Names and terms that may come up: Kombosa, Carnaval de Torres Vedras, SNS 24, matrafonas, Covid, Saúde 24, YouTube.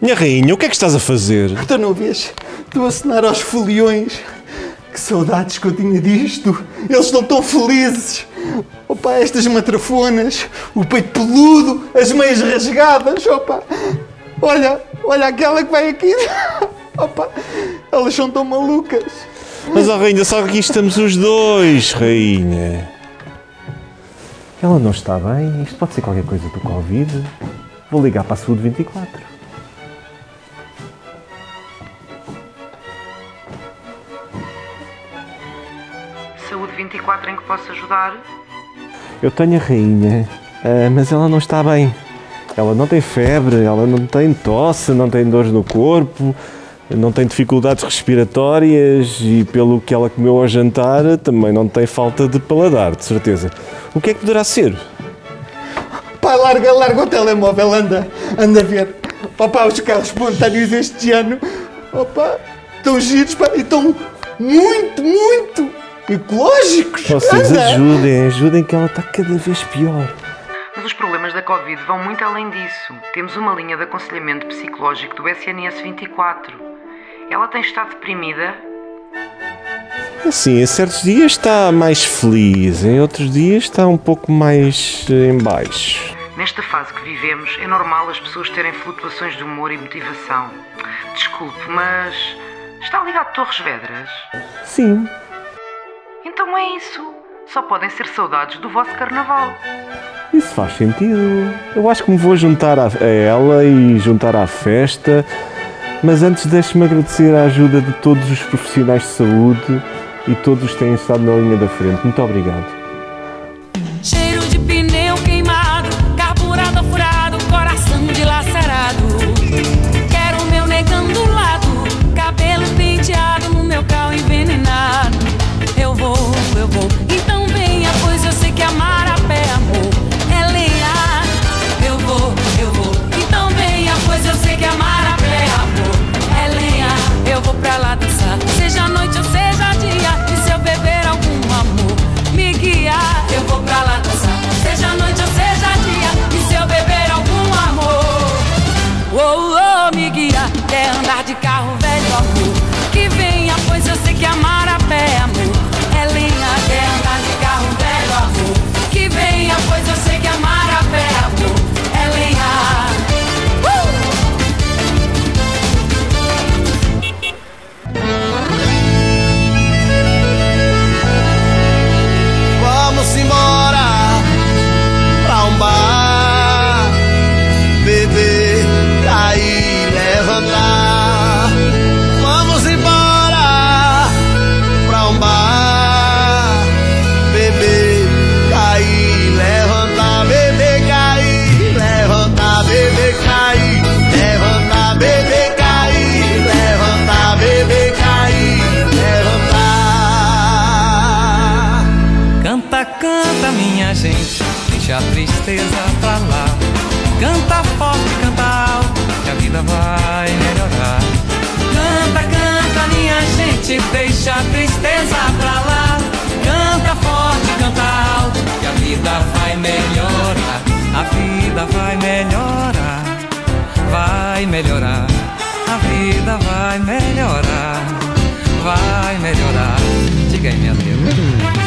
Minha rainha, o que é que estás a fazer? Tu não vês? Estou a assinar aos foliões. Que saudades que eu tinha disto. Eles estão tão felizes. Opa, estas matrafonas, o peito peludo, as meias rasgadas. Opa, olha aquela que vai aqui. Opa, elas são tão malucas. Mas, ó rainha, só que aqui estamos os dois, rainha. Ela não está bem. Isto pode ser qualquer coisa do Covid. Vou ligar para a Saúde 24. Saúde 24, em que posso ajudar? Eu tenho a rainha, mas ela não está bem. Ela não tem febre, ela não tem tosse, não tem dores no corpo, não tem dificuldades respiratórias e pelo que ela comeu ao jantar também não tem falta de paladar, de certeza. O que é que poderá ser? Pá, larga o telemóvel, anda a ver. Opa, os carros espontâneos este ano, opa, estão giros, pá, e estão muito ecológicos! Vocês ajudem que ela está cada vez pior. Mas os problemas da Covid vão muito além disso. Temos uma linha de aconselhamento psicológico do SNS 24. Ela tem estado deprimida? Assim, em certos dias está mais feliz, em outros dias está um pouco mais em baixo. Nesta fase que vivemos, é normal as pessoas terem flutuações de humor e motivação. Desculpe, mas está ligado a Torres Vedras? Sim. Então é isso. Só podem ser saudades do vosso carnaval. Isso faz sentido. Eu acho que me vou juntar a ela e juntar à festa. Mas antes deixe-me agradecer a ajuda de todos os profissionais de saúde e todos os que têm estado na linha da frente. Muito obrigado. Cheiro de pneu queimado, carburado furado, coração dilacerado. Quero o meu negão do lado, cabelo penteado no meu carro envenenado. Eu vou, então venha, pois eu sei que amar a pé, amor, é lenha. Eu vou, então venha, pois eu sei que amar a pé, amor, é lenha. Eu vou pra lá dançar, seja noite ou seja dia, e se eu beber algum amor, me guia. Eu vou pra lá dançar, seja noite ou seja dia, e se eu beber algum amor, oh, oh, me guia. Quer andar de carro velho, amor, que venha, pois eu sei que amar a pé, amor, é linha. Quer andar de carro velho, amor, que venha, pois eu sei que amar a pé, amor, é linha. Vamos embora pra um bar, beber, cair, levantar. Vamos embora pra um bar, gente, deixa a tristeza pra lá. Canta forte, canta alto, que a vida vai melhorar. Canta, canta, minha gente, deixa a tristeza pra lá. Canta forte, canta alto, que a vida vai melhorar. A vida vai melhorar, vai melhorar. A vida vai melhorar, vai melhorar. Diga aí, minha Deus.